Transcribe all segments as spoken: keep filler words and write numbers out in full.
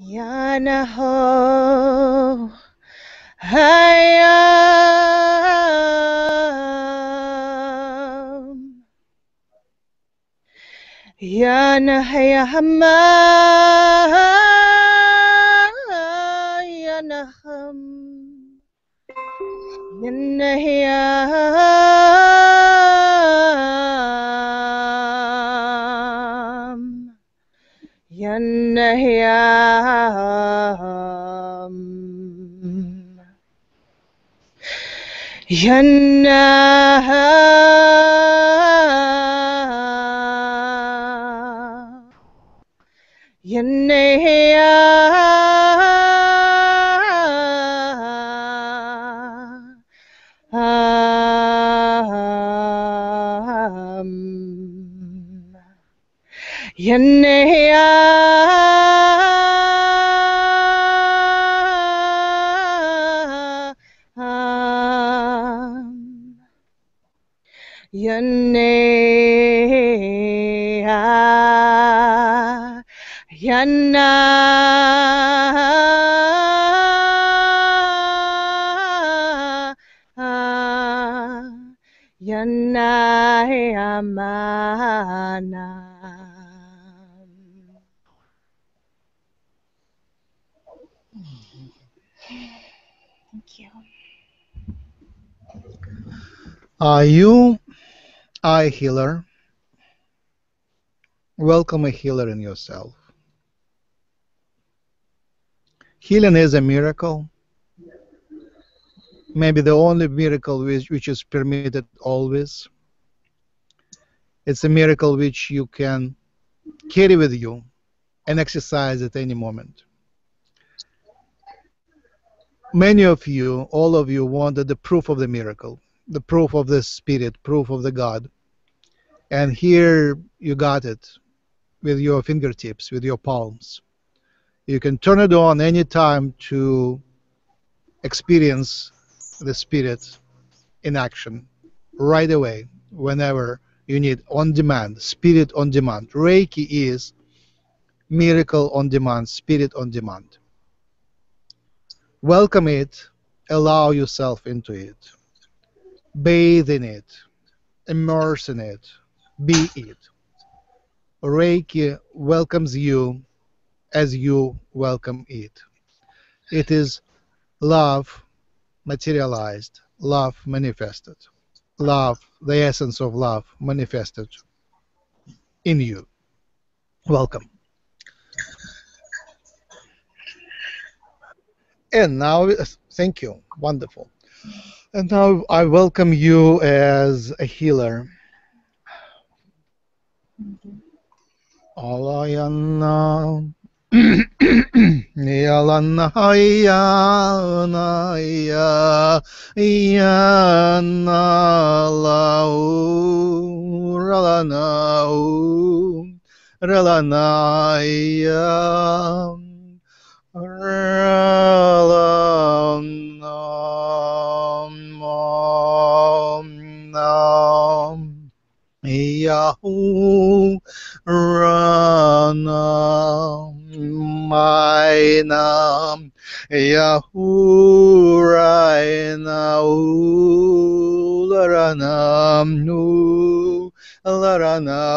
Yanaho Hayam Yanahayahama Yanaham Yanahayam Yanahayam Yanahayam Yanahayam Yanahayam Yanaya Yana Yanaya Mana Thank you. Are you I healer? Welcome a healer in yourself. Healing is a miracle, maybe the only miracle which, which is permitted always. It's a miracle which you can carry with you and exercise at any moment. Many of you, all of you, wanted the proof of the miracle, the proof of the Spirit, proof of the God. And here you got it with your fingertips, with your palms. You can turn it on any time to experience the Spirit in action right away, whenever you need, on demand, Spirit on demand. Reiki is miracle on demand, Spirit on demand. Welcome it, allow yourself into it. Bathe in it, immerse in it, be it. Reiki welcomes you as you welcome it. It is love materialized, love manifested, love, the essence of love manifested in you. Welcome. And now, thank you, wonderful. And now I welcome you as a healer. Alayana Nialanaya Yana Lau Ralanau Ralanaya Yahu Rana Maina Yahu Raina Larana Nu Larana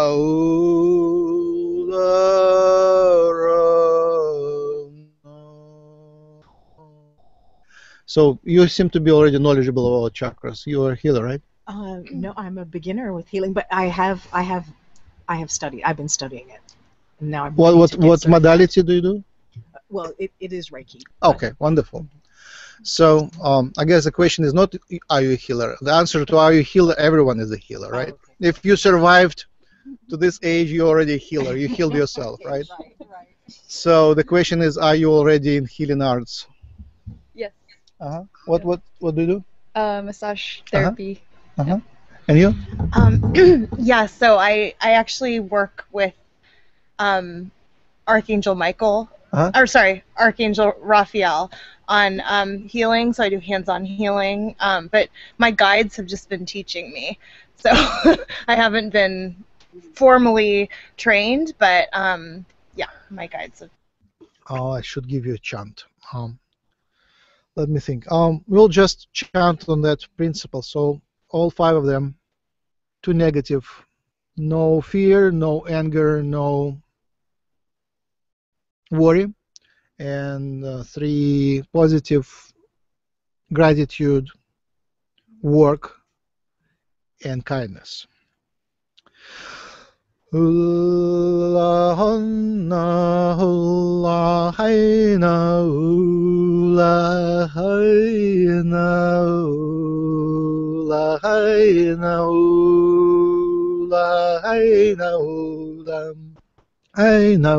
Larana. So you seem to be already knowledgeable of all chakras. You are a healer, right? Uh, no, I'm a beginner with healing, but I have, I have, I have studied. I've been studying it. And now I'm what what what modality do you do? Uh, well, it, it is Reiki. Okay, wonderful. So um, I guess the question is not are you a healer. The answer to are you a healer? Everyone is a healer, right? Oh, okay. If you survived to this age, you're already a healer. You healed yourself, right? Right, right. So the question is, are you already in healing arts? Yes. Uh huh. What what what do you do? Uh, massage therapy. Uh-huh. Uh-huh. And you? Um, yeah, so I, I actually work with um, Archangel Michael, uh-huh. or sorry, Archangel Raphael on um, healing, so I do hands-on healing, um, but my guides have just been teaching me, so I haven't been formally trained, but um, yeah, my guides have. Oh, I should give you a chant. Um, let me think. Um, we'll just chant on that principle. So all five of them, two negative. No fear, no anger, no worry. And uh, three positive, gratitude, work, and kindness. Ula honna, ula haina, ula haina, ula haina, ula haina, ula haina,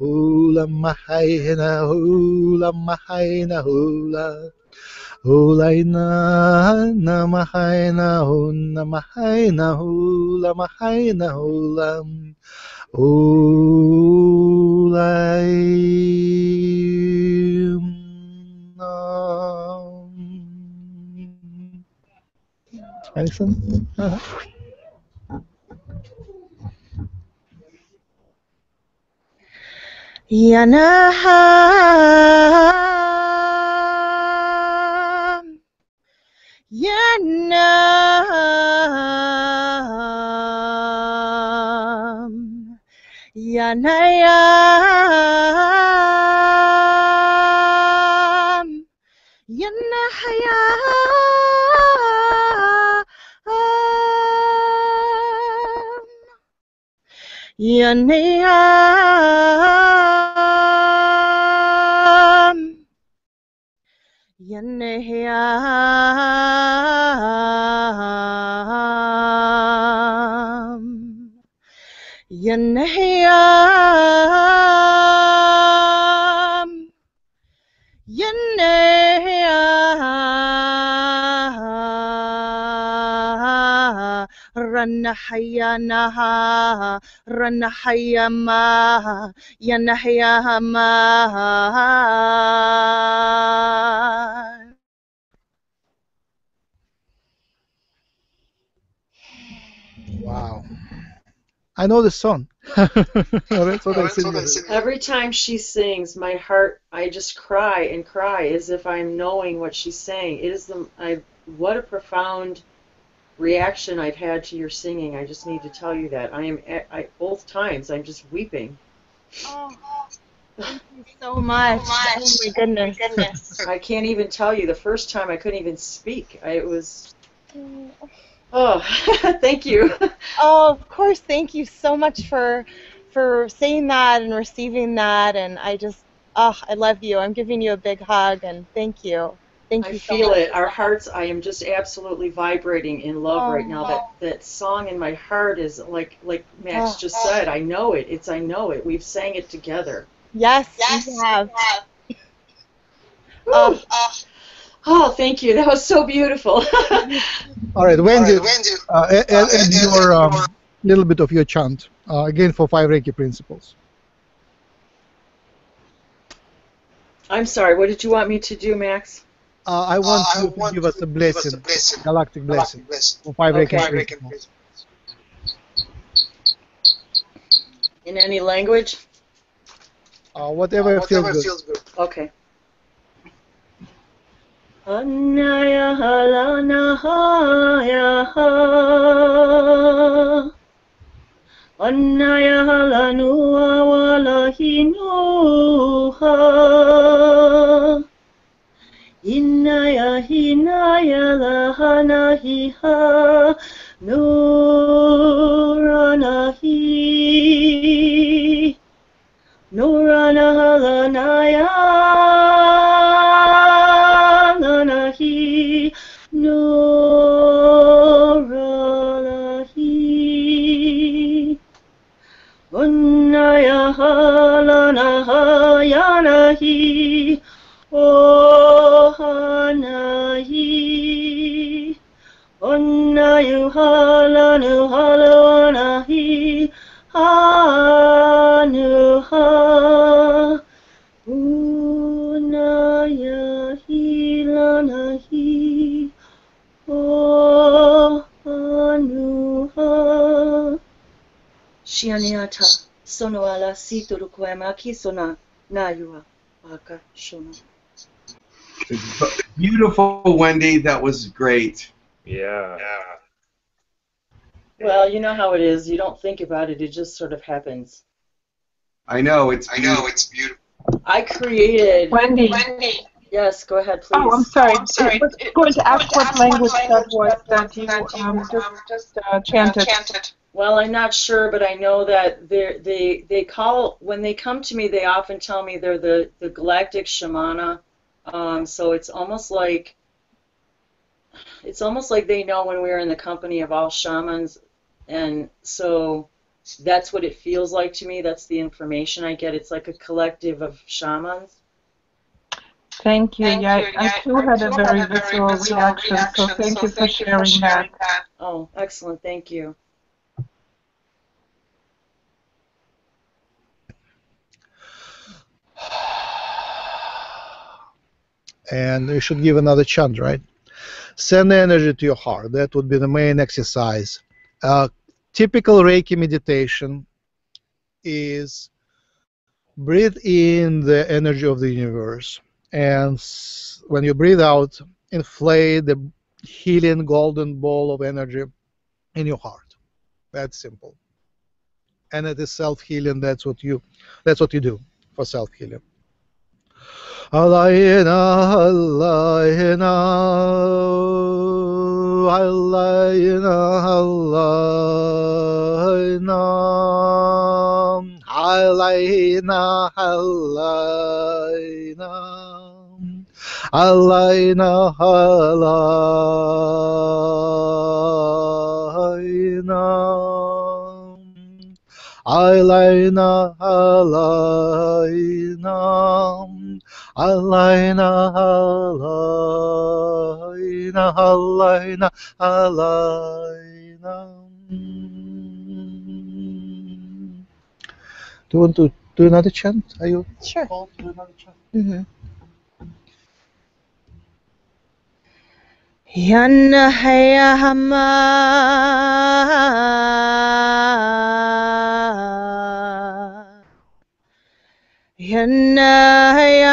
ula haina, ula haina, ula haina, ula. Hulaina namahaina hunnamahaina hulamahaina hulam hulaim. Excellent. Uh-huh. Yanaha. Yanam Yanayam Yanahayam Yanayam Yanahiyam Yanahiyam Yanahiyam Ranahayanaha Ranahayamaha Yanahiyamaha. Wow. I know the song. That's what I sing. Every time she sings, my heart, I just cry and cry as if I'm knowing what she's saying. It is the, I, what a profound reaction I've had to your singing. I just need to tell you that. I am, I, both times, I'm just weeping. Oh, thank you so much. Oh, much. Oh my goodness. goodness. I can't even tell you. The first time I couldn't even speak. I, it was... Oh, thank you. Oh, of course. Thank you so much for for saying that and receiving that. And I just, oh, I love you. I'm giving you a big hug and thank you. Thank you. I so feel much. It. Our hearts. I am just absolutely vibrating in love oh, right now. Wow. That that song in my heart is like like Max oh, just oh. said. I know it. It's I know it. We've sang it together. Yes. Yes. We have. We have. oh. oh. Oh, thank you. That was so beautiful. All right, Wendy, uh, add your um, little bit of your chant, uh, again for five Reiki principles. I'm sorry, what did you want me to do, Max? Uh, I want uh, I you want to give us a blessing, us a blessing galactic, galactic blessing, blessing, for five okay. Reiki principles. In any language? Uh, whatever, uh, whatever feels, good. feels good. Okay. Anaya halanaha Anaya halanua walahinuha Inaya hinaya lahanahiha Nuranahi Nuranaya Nuralahi Unnayahalanahayanahi Ohanahi Unnayuhalanuhalanahi Hanuha Unnayahilanahih O Anuha Shianyata sono ala situru kuemaki sona nayua waka shona. Beautiful, Wendy. That was great. Yeah. yeah. Well, you know how it is. You don't think about it. It just sort of happens. I know. It's. I know. It's beautiful. I created. Wendy. Wendy. Yes. Go ahead, please. Oh, I'm sorry. I'm sorry. It was it, going to ask what language that was that you um, just, just uh, chanted. Uh, chanted. Well, I'm not sure, but I know that they they they call when they come to me. They often tell me they're the the galactic shamana. Um, so it's almost like it's almost like they know when we're in the company of all shamans, and so that's what it feels like to me. That's the information I get. It's like a collective of shamans. Thank you. Thank yeah, you. I, I too had a very visual reaction, reaction, so thank so you for thank sharing, you for sharing that. that. Oh, excellent. Thank you. And you should give another chant, right? Send energy to your heart. That would be the main exercise. Uh, typical Reiki meditation is breathe in the energy of the universe, and when you breathe out, inflate the healing golden ball of energy in your heart. That's simple. And it is self-healing. That's what you. That's what you do for self-healing. Alayna, Alayna, Alayna, Alayna, Alayna, Alayna, Alayna, Alayna, Alayna, Alayna. Alayna, Alayna, Alayna, Alayna. Do you want to do another chant? Are you? Sure. Paul, do another chant. Mm-hmm. Yanna haya hama. Yanna ya,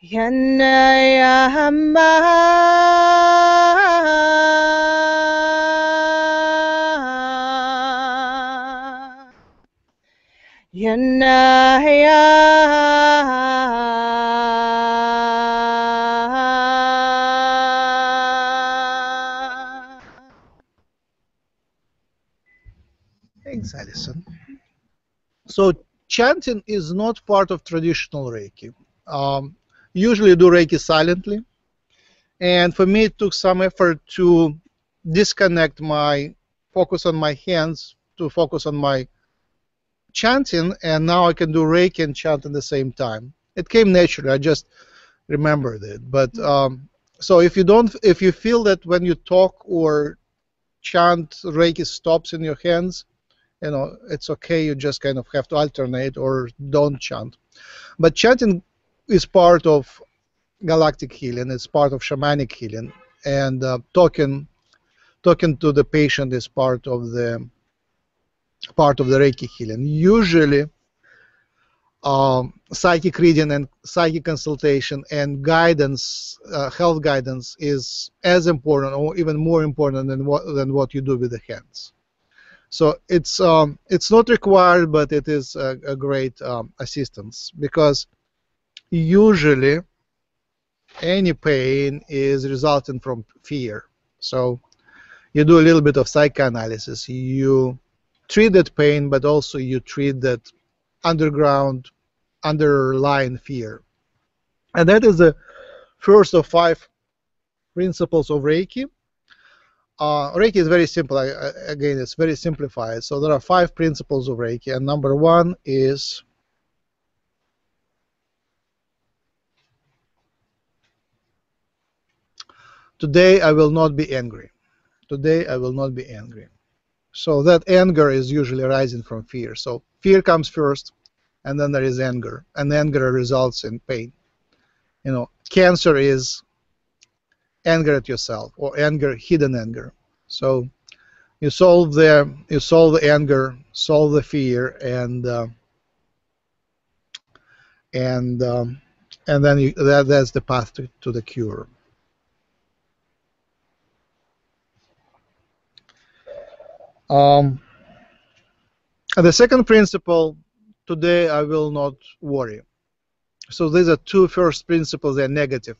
Yanna ya hamma, Yanna ya. Allison. So chanting is not part of traditional Reiki. Um, usually you do Reiki silently, and for me it took some effort to disconnect my focus on my hands to focus on my chanting, and now I can do Reiki and chant at the same time. It came naturally, I just remembered it. But um, so if you don't, if you feel that when you talk or chant Reiki stops in your hands, you know, it's okay, you just kind of have to alternate or don't chant. But chanting is part of galactic healing, it's part of shamanic healing, and uh, talking talking to the patient is part of the part of the Reiki healing. Usually um, psychic reading and psychic consultation and guidance, uh, health guidance is as important or even more important than what, than what you do with the hands. So it's um, it's not required, but it is a, a great um, assistance, because usually any pain is resulting from fear. So you do a little bit of psychoanalysis. You treat that pain, but also you treat that underground, underlying fear. And that is the first of five principles of Reiki. Uh, Reiki is very simple. I, I, again, it's very simplified. So there are five principles of Reiki, and number one is today I will not be angry. Today I will not be angry. So that anger is usually arising from fear. So fear comes first, and then there is anger, and anger results in pain. You know, cancer is anger at yourself, or anger, hidden anger. So you solve the you solve the anger, solve the fear, and uh, and um, and then you, that that's the path to, to the cure. Um, and the second principle, today I will not worry. So these are two first principles. They're negative,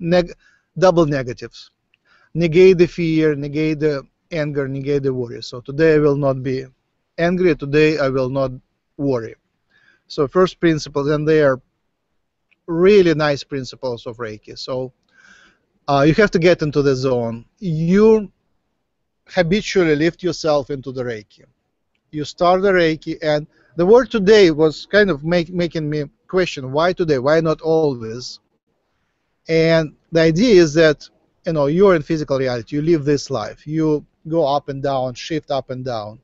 neg double negatives. Negate the fear, negate the anger, negate the worry. So today I will not be angry, today I will not worry. So first principles, and they are really nice principles of Reiki. So uh, you have to get into the zone. You habitually lift yourself into the Reiki. You start the Reiki, and the word today was kind of make, making me question, why today, why not always? And the idea is that, you know, you're in physical reality, you live this life, you go up and down, shift up and down.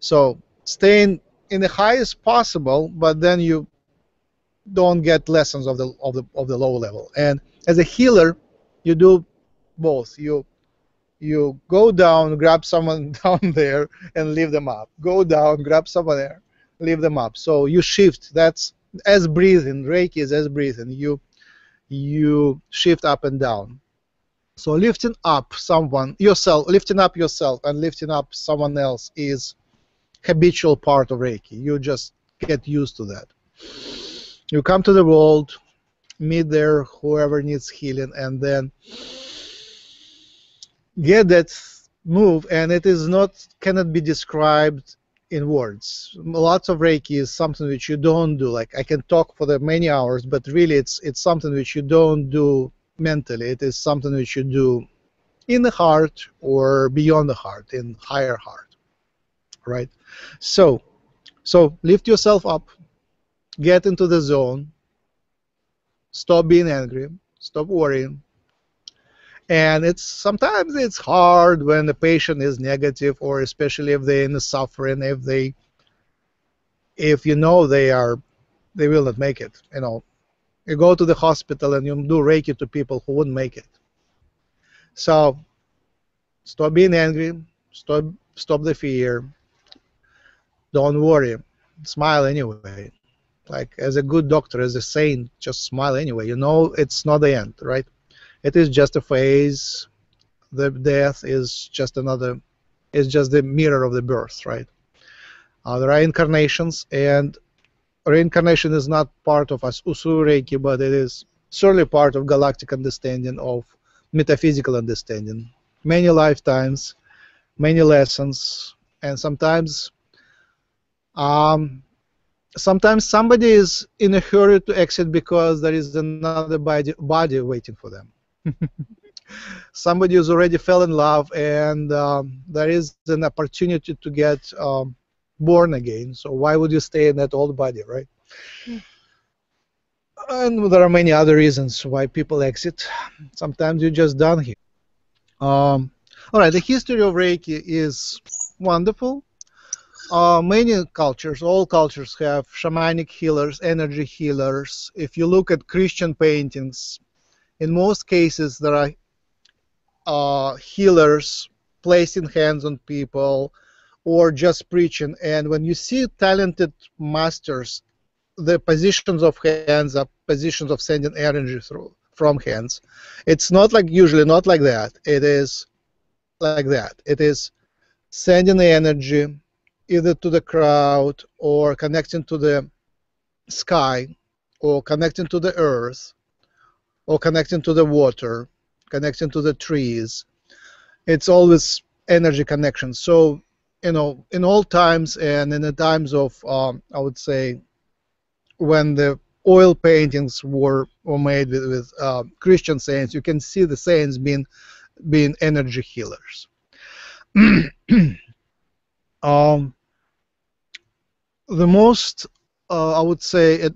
So staying in the highest possible, but then you don't get lessons of the, of the, of the low level. And as a healer, you do both. You You go down, grab someone down there, and lift them up. Go down, grab someone there, lift them up. So you shift. That's as breathing. Reiki is as breathing. You you shift up and down. So lifting up someone, yourself, lifting up yourself, and lifting up someone else is habitual part of Reiki. You just get used to that. You come to the world, meet there whoever needs healing, and then get that move, and it is not, cannot be described in words. Lots of Reiki is something which you don't do. Like, I can talk for the many hours, but really it's it's something which you don't do mentally. It is something which you do in the heart or beyond the heart, in higher heart, right? So, so lift yourself up, get into the zone, stop being angry, stop worrying. And it's sometimes it's hard when the patient is negative, or especially if they're in the suffering, if they, if you know they are, they will not make it. You know, you go to the hospital and you do Reiki to people who wouldn't make it. So stop being angry, stop, stop the fear. Don't worry, smile anyway. Like, as a good doctor, as a saint, just smile anyway. You know it's not the end, right? It is just a phase. The death is just another, is just the mirror of the birth, right? Uh, there are incarnations, and reincarnation is not part of Usui Reiki, but it is certainly part of galactic understanding, of metaphysical understanding. Many lifetimes, many lessons, and sometimes, um, sometimes somebody is in a hurry to exit because there is another body, body waiting for them. Somebody who's already fell in love, and um, there is an opportunity to get um, born again. So why would you stay in that old body, right? Mm. And there are many other reasons why people exit. Sometimes you're just done here. Um, all right, the history of Reiki is wonderful. Uh, many cultures, all cultures have shamanic healers, energy healers. If you look at Christian paintings, in most cases, there are uh, healers placing hands on people or just preaching. And when you see talented masters, the positions of hands are positions of sending energy through from hands. It's not like, usually not like that. It is like that. It is sending the energy either to the crowd, or connecting to the sky, or connecting to the earth, or connecting to the water, connecting to the trees. It's always energy connection. So, you know, in all times, and in the times of, um, I would say, when the oil paintings were, were made with, with uh, Christian saints, you can see the saints being, being energy healers. um, The most, uh, I would say, it,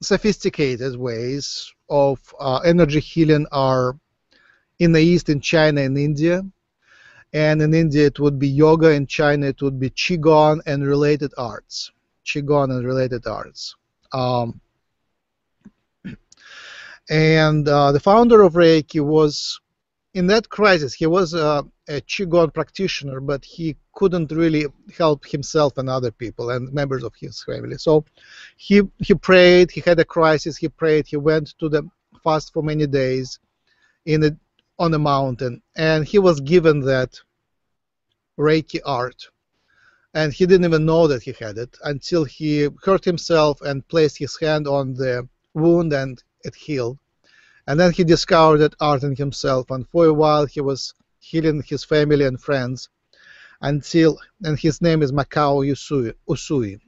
sophisticated ways of uh, energy healing are in the East, in China and India. And in India it would be yoga, in China it would be Qigong and related arts. Qigong and related arts. Um, And uh, the founder of Reiki was in that crisis. He was uh, a Qigong practitioner, but he couldn't really help himself and other people and members of his family. So he he prayed. He had a crisis. He prayed. He went to the fast for many days in a, on a mountain, and he was given that Reiki art. And he didn't even know that he had it until he hurt himself and placed his hand on the wound, and it healed. And then he discovered that art in himself, and for a while he was healing his family and friends until, and his name is Mikao Usui, Usui.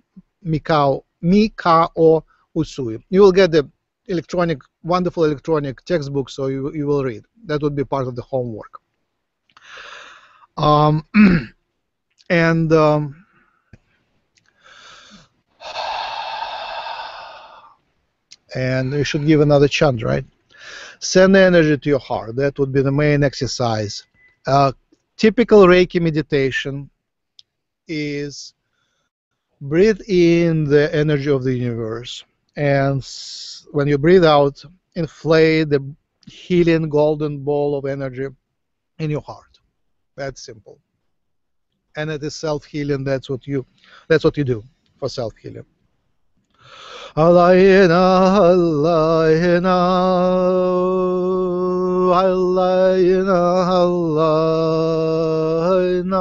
Mikao, Mikao Usui. You will get the electronic, wonderful electronic textbook, so you, you will read. That would be part of the homework. Um, And um, and you should give another chant, right? Send the energy to your heart. That would be the main exercise. Uh, typical Reiki meditation is breathe in the energy of the universe, and when you breathe out, inflate the healing golden ball of energy in your heart. That's simple. And it is self-healing. That's what you, that's what you do for self-healing. Alayna, alayna, alayna, alayna,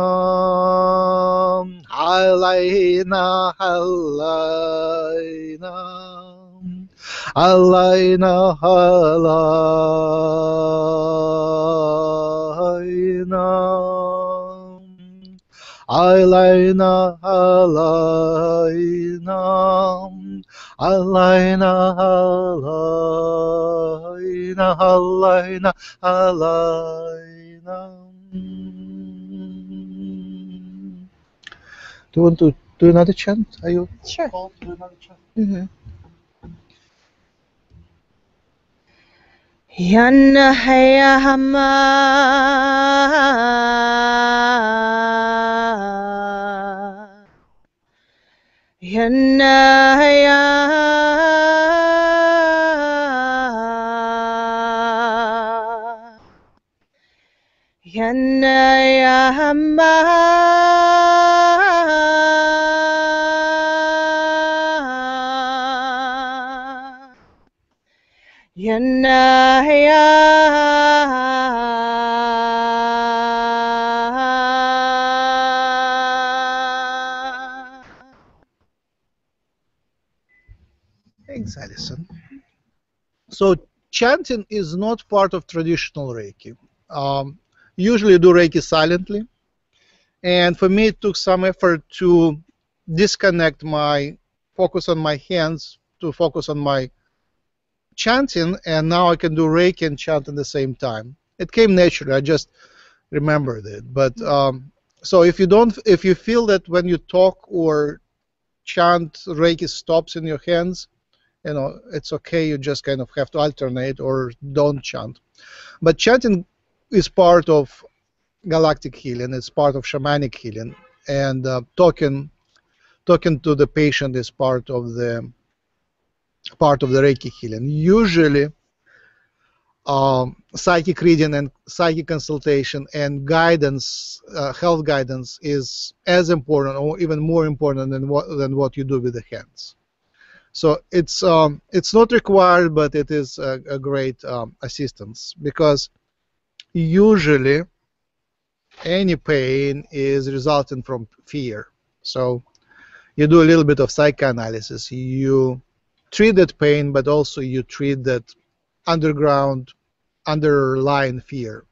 alayna, alayna, alayna, alayna. Alayna, alayna, alayna, alayna, alayna, alayna. Do you want to do another chant? Are you sure? Called to do another chant? Mm-hmm. Yanna haya hama, yanna haya hama, yanna haya hama. Yanna haya hama. Thanks, Alison. So chanting is not part of traditional Reiki. Um, usually you do Reiki silently, and for me it took some effort to disconnect my focus on my hands to focus on my chanting, and now I can do Reiki and chant at the same time. It came naturally. I just remembered it. But um, so if you don't, if you feel that when you talk or chant, Reiki stops in your hands, you know, it's okay. You just kind of have to alternate or don't chant. But chanting is part of galactic healing. It's part of shamanic healing, and uh, talking, talking to the patient is part of the part of the Reiki healing. Usually um, psychic reading and psychic consultation and guidance, uh, health guidance is as important or even more important than what, than what you do with the hands. So it's, um, it's not required, but it is a, a great um, assistance, because usually any pain is resulting from fear. So you do a little bit of psychoanalysis. You treat that pain, but also you treat that underground, underlying fear.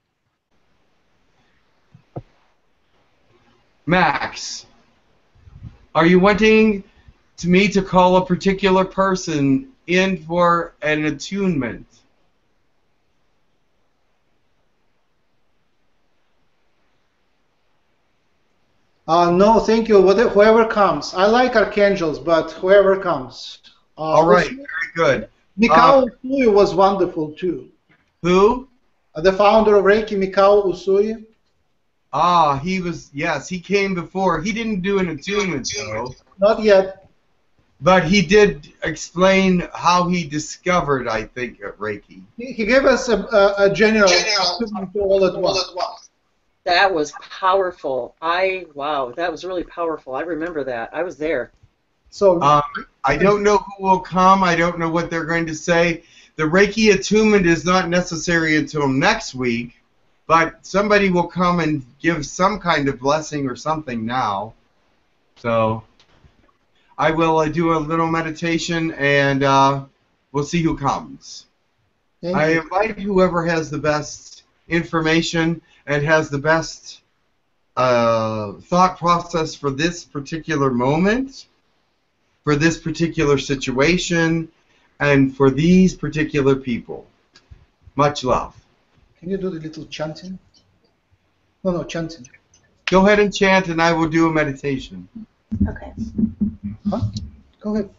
Max, are you wanting to me to call a particular person in for an attunement? Uh, no, thank you. Whoever comes. I like archangels, but whoever comes. Uh, All right, Usui, very good. Mikao uh, Usui was wonderful too. Who? Uh, the founder of Reiki, Mikao Usui. Ah, he was, yes, he came before. He didn't do an attunement, though. Not yet. But he did explain how he discovered, I think, Reiki. He, he gave us a, a, a general, general all at once. That was powerful. I wow, that was really powerful. I remember that. I was there. So uh, I don't know who will come. I don't know what they're going to say. The Reiki attunement is not necessary until next week, but somebody will come and give some kind of blessing or something now. So I will uh, do a little meditation, and uh, we'll see who comes. Thank I invite whoever has the best information and has the best uh, thought process for this particular moment, for this particular situation, and for these particular people. Much love. Can you do the little chanting? No, no, chanting. Go ahead and chant, and I will do a meditation. Okay. Huh? Go ahead.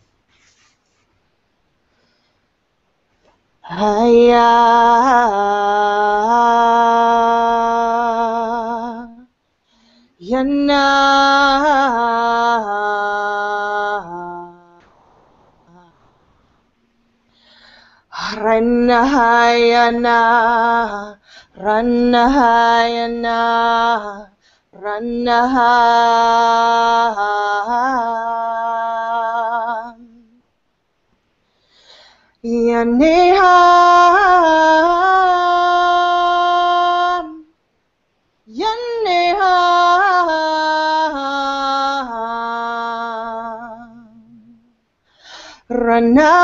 Haya Yana Ranahayana Ranahayana Ranaham Yaneham Yaneham Ranayamana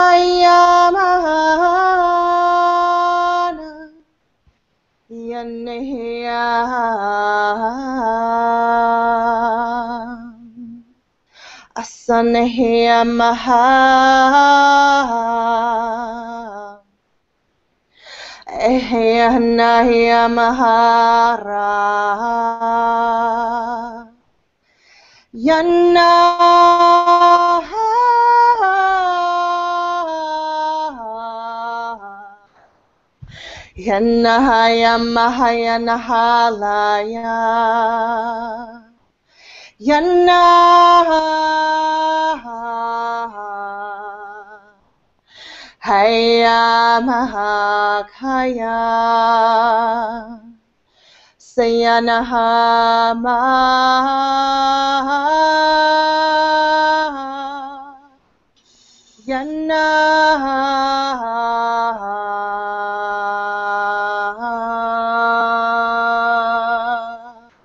Yaneham Asanahya Maha Ehanahya Mahara Yanna Yanahaya Mahayanahalaya Yanna Haya Mahakaya Sayanahama Yanna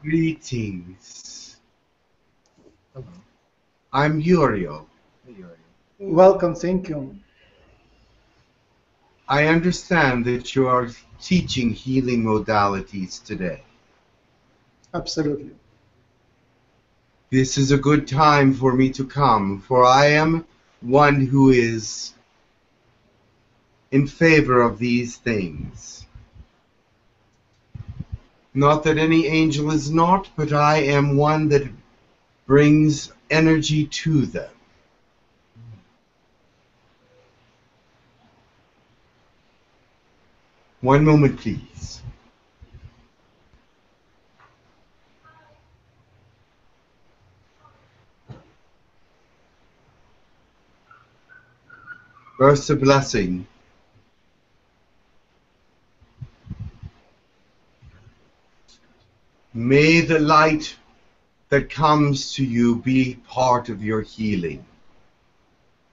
Greetings. I'm Uriel. Welcome, thank you. I understand that you are teaching healing modalities today. Absolutely. This is a good time for me to come, for I am one who is in favor of these things. Not that any angel is not, but I am one that brings energy to them. One moment, please. First, a blessing. May the light that comes to you be part of your healing.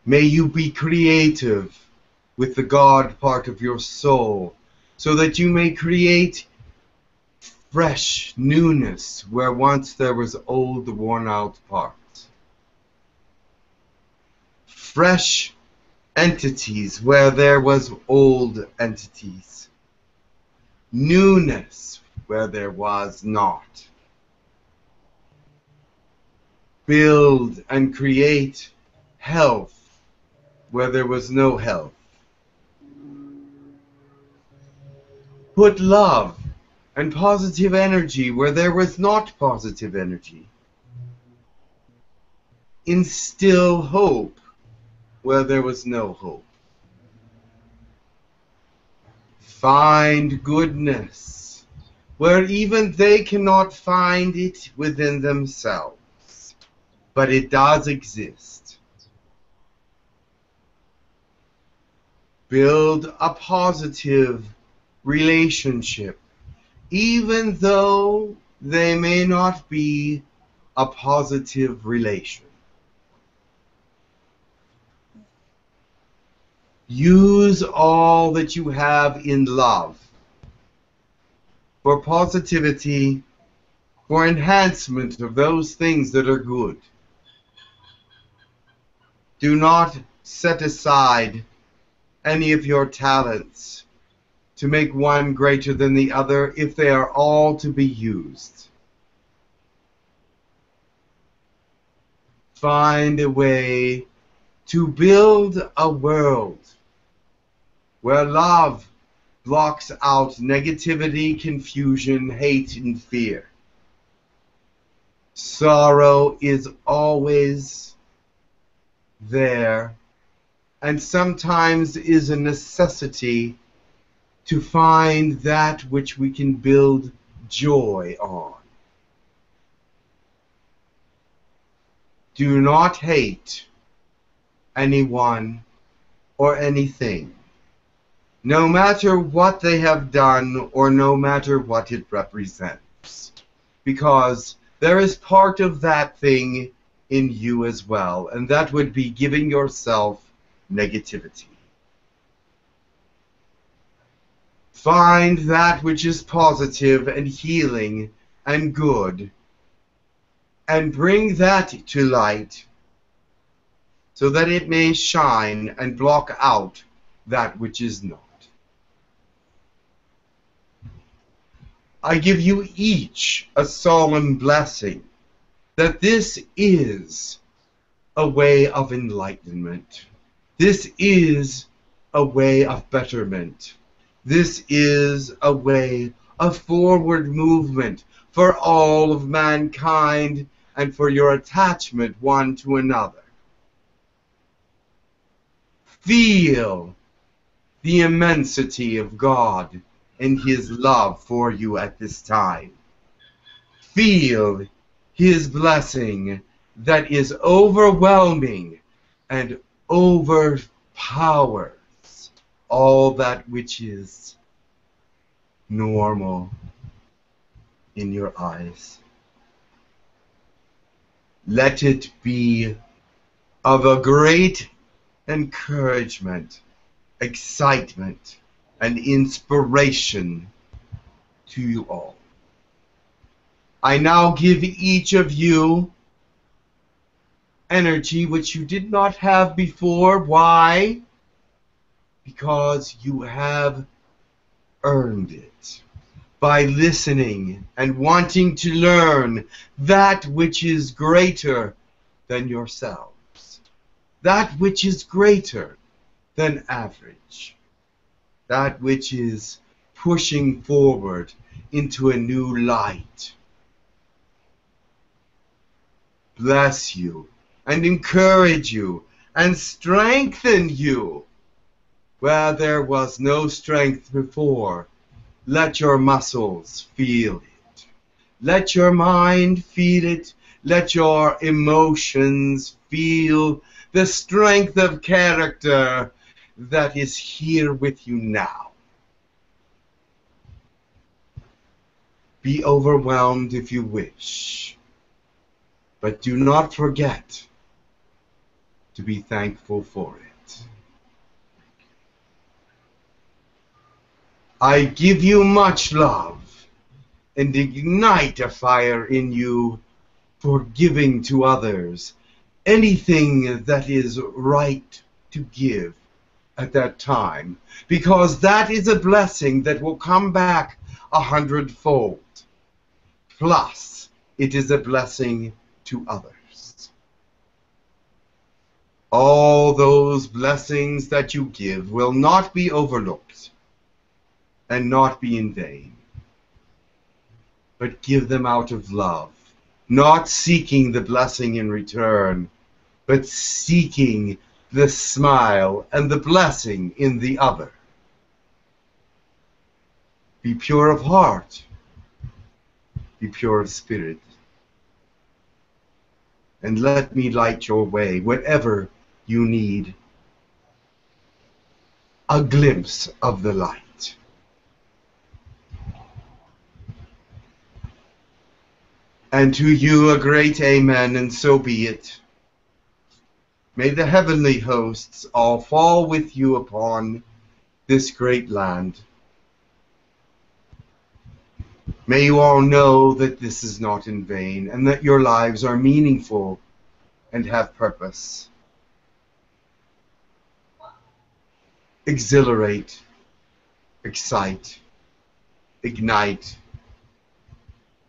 May you be creative with the God part of your soul, so that you may create fresh newness where once there was old, worn-out parts. Fresh entities where there was old entities. Newness where there was not. Build and create health where there was no health. Put love and positive energy where there was not positive energy. Instill hope where there was no hope. Find goodness where even they cannot find it within themselves. But it does exist. Build a positive relationship, even though they may not be a positive relation. Use all that you have in love for positivity, for enhancement of those things that are good. Do not set aside any of your talents to make one greater than the other if they are all to be used. Find a way to build a world where love blocks out negativity, confusion, hate, and fear. Sorrow is always there, and sometimes is a necessity to find that which we can build joy on. Do not hate anyone or anything, no matter what they have done or no matter what it represents, because there is part of that thing in you as well, and that would be giving yourself negativity. Find that which is positive and healing and good, and bring that to light so that it may shine and block out that which is not. I give you each a solemn blessing that this is a way of enlightenment. This is a way of betterment. This is a way of forward movement for all of mankind and for your attachment one to another. Feel the immensity of God and His love for you at this time. Feel His blessing that is overwhelming and overpowers all that which is normal in your eyes. Let it be of a great encouragement, excitement, and inspiration to you all. I now give each of you energy which you did not have before. Why? Because you have earned it by listening and wanting to learn that which is greater than yourselves, that which is greater than average, that which is pushing forward into a new light. Bless you and encourage you and strengthen you where there was no strength before. Let your muscles feel it. Let your mind feel it. Let your emotions feel the strength of character that is here with you now. Be overwhelmed if you wish, but do not forget to be thankful for it. I give you much love and ignite a fire in you for giving to others anything that is right to give at that time, because that is a blessing that will come back a hundredfold. Plus, it is a blessing to others. All those blessings that you give will not be overlooked and not be in vain, but give them out of love, not seeking the blessing in return, but seeking the smile and the blessing in the other. Be pure of heart. Be pure of spirit. And let me light your way, whatever you need. a glimpse of the light. And to you a great amen, and so be it. May the heavenly hosts all fall with you upon this great land. May you all know that this is not in vain, and that your lives are meaningful and have purpose. Exhilarate, excite, ignite,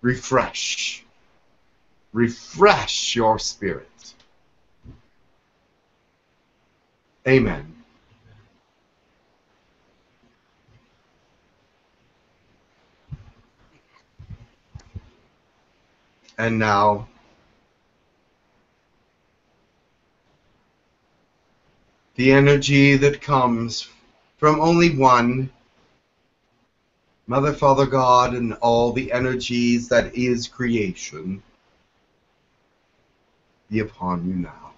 refresh, refresh your spirit. Amen. And now, the energy that comes from only one, Mother, Father, God, and all the energies that is creation, be upon you now.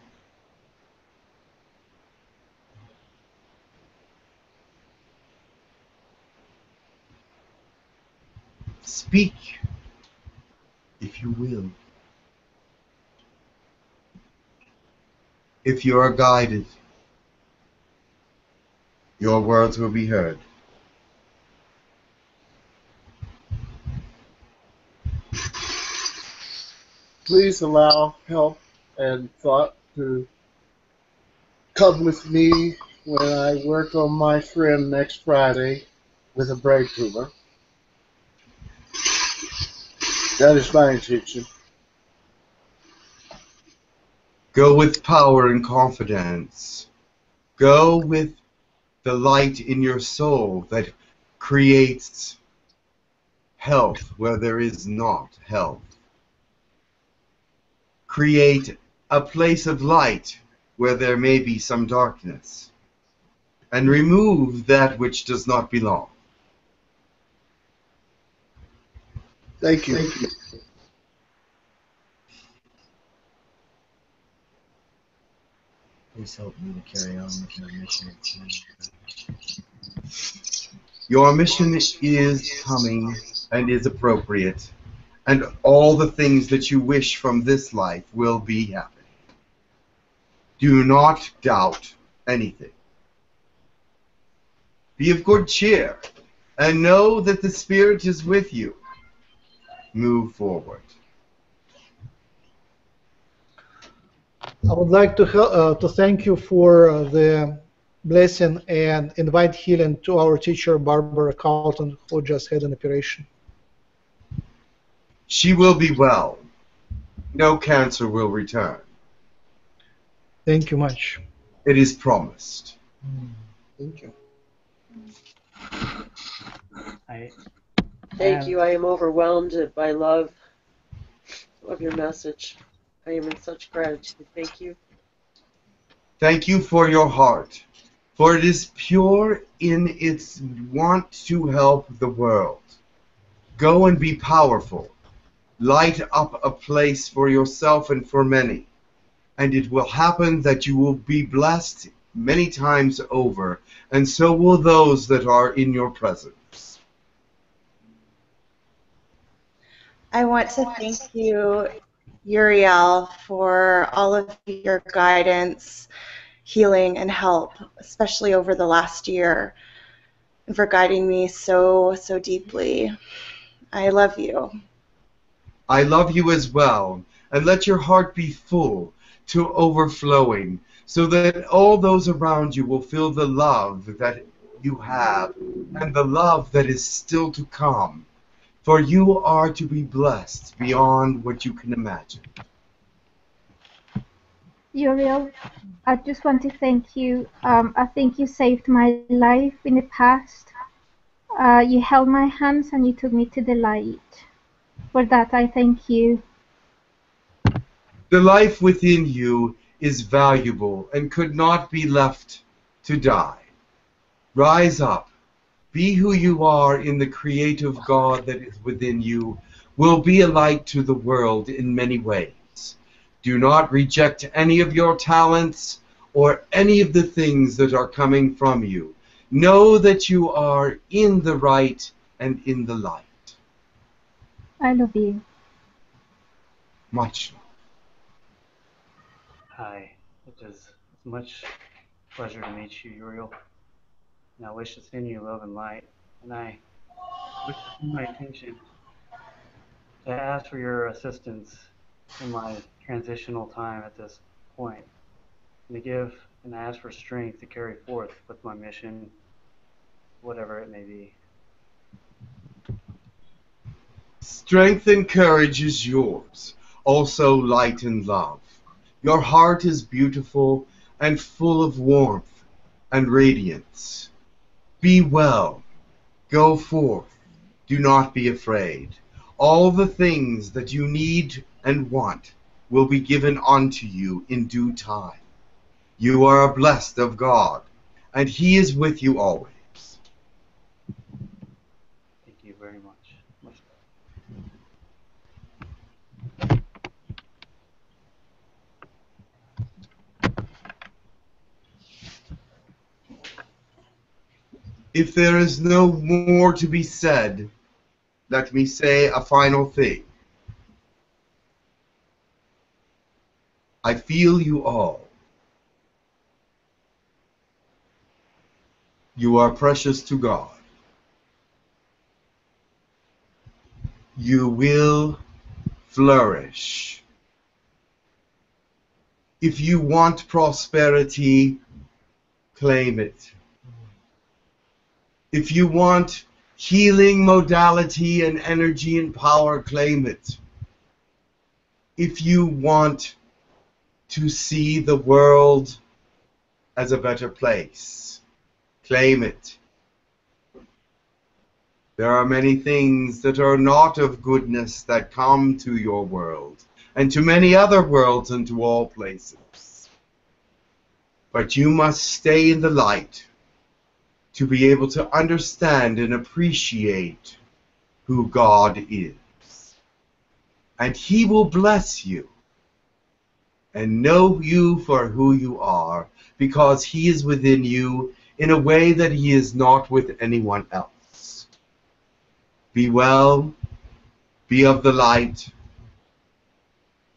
Speak, if you will. If you are guided, your words will be heard. Please allow help and thought to come with me when I work on my friend next Friday with a brain tumor. That is my intention. Go with power and confidence. Go with the light in your soul that creates health where there is not health. Create a place of light where there may be some darkness, and remove that which does not belong. Thank you. Thank you. Please help me to carry on with my mission. Your mission is coming and is appropriate, and all the things that you wish from this life will be happening. Do not doubt anything. Be of good cheer, and know that the Spirit is with you. Move forward. I would like to, uh, to thank you for uh, the blessing and invite healing to our teacher, Barbara Carlton, who just had an operation. She will be well. No cancer will return. Thank you much. It is promised. Mm. Thank you. I, thank um, you. I am overwhelmed by love of your message. I am in such gratitude. Thank you. Thank you for your heart, for it is pure in its want to help the world. Go and be powerful. Light up a place for yourself and for many, and it will happen that you will be blessed many times over, and so will those that are in your presence. I want to thank you, Uriel, for all of your guidance, healing, and help, especially over the last year, and for guiding me so, so deeply. I love you. I love you as well, and let your heart be full to overflowing, so that all those around you will feel the love that you have, and the love that is still to come. For you are to be blessed beyond what you can imagine. Uriel, I just want to thank you. Um, I think you saved my life in the past. Uh, you held my hands and you took me to the light. For that, I thank you. The life within you is valuable and could not be left to die. Rise up. Be who you are in the creative God that is within you, will be a light to the world in many ways. Do not reject any of your talents or any of the things that are coming from you. Know that you are in the right and in the light. I love you. Much love. Hi. It is much pleasure to meet you, Uriel. And I wish to send you love and light. And I wish to send my attention to ask for your assistance in my transitional time at this point. And to give and ask for strength to carry forth with my mission, whatever it may be. Strength and courage is yours, also light and love. Your heart is beautiful and full of warmth and radiance. Be well. Go forth. Do not be afraid. All the things that you need and want will be given unto you in due time. You are blessed of God, and He is with you always. If there is no more to be said, let me say a final thing. I feel you all. You are precious to God. You will flourish. If you want prosperity, claim it. If you want healing modality and energy and power, claim it. If you want to see the world as a better place, claim it. There are many things that are not of goodness that come to your world and to many other worlds and to all places. But you must stay in the light to be able to understand and appreciate who God is. And He will bless you and know you for who you are, because He is within you in a way that He is not with anyone else. Be well, be of the light,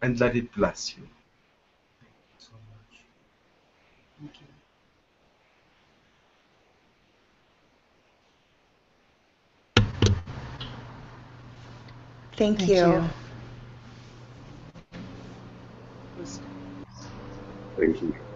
and let it bless you. Thank, Thank you. you. Thank you.